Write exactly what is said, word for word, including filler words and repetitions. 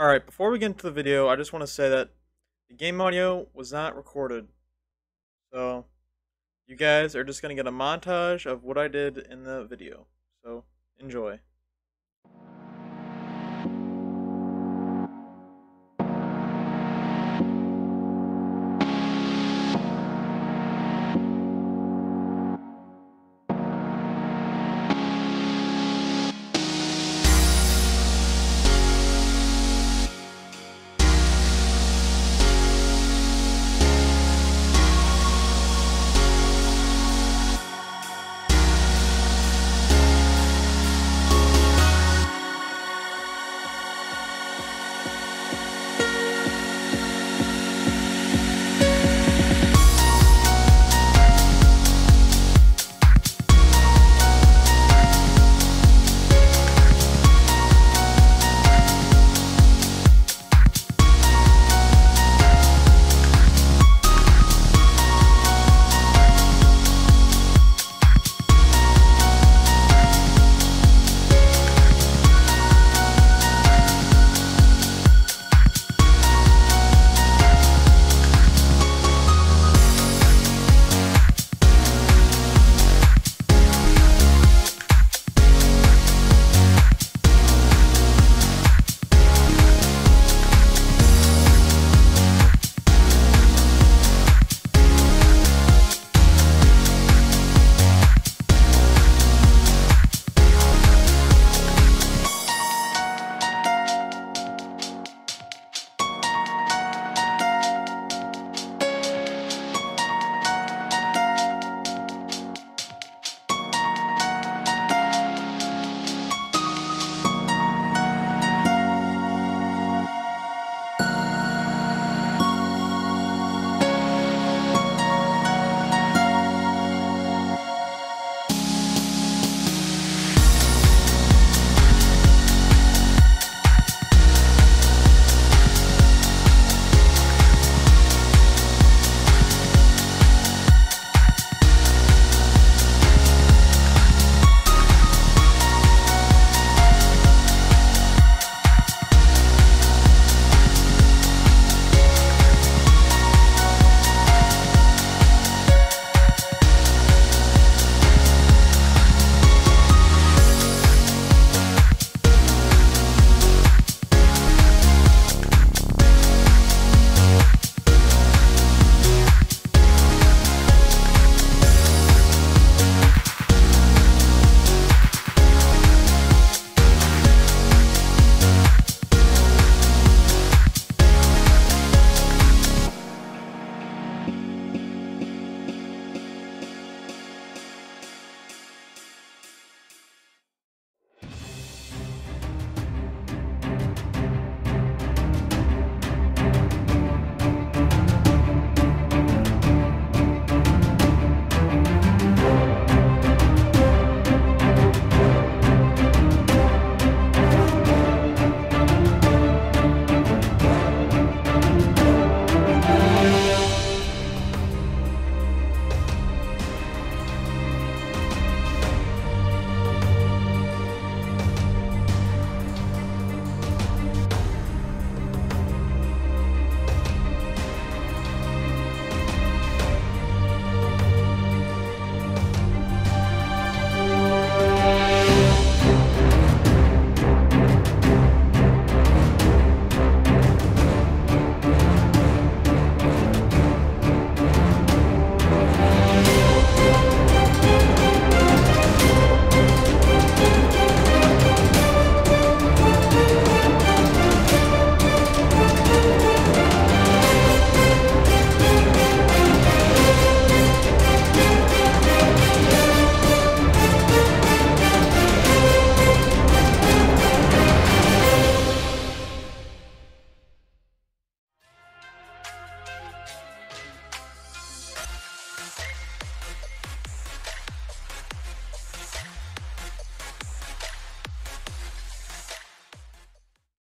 Alright, before we get into the video, I just want to say that the game audio was not recorded. So, you guys are just going to get a montage of what I did in the video. So, enjoy.